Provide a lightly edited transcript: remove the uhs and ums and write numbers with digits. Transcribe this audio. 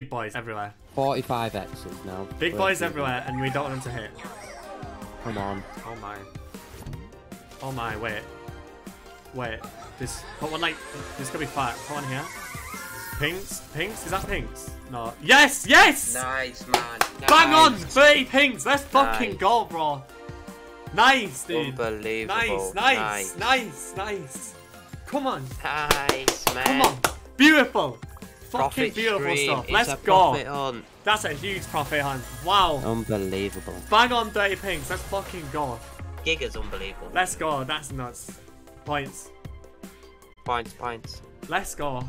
Big boys everywhere. 45 X's now. Big boys everywhere, and we don't want them to hit. Come on. Oh my. Oh my, wait. Wait. This put one like this could be fat. Put one here. Pinks? Pinks? Is that pinks? No. Yes! Yes! Nice, man. Nice. Bang on! 30 pinks! Let's fucking go, bro. Nice, dude. Unbelievable. Nice, nice, nice, nice, nice. Come on. Nice, man. Come on. Beautiful. Fucking beautiful stuff. Let's go. That's a huge profit hunt. Wow. Unbelievable. Bang on 30 pinks. Let's fucking go. Giga's unbelievable. Let's go. That's nuts. Points. Points. Let's go.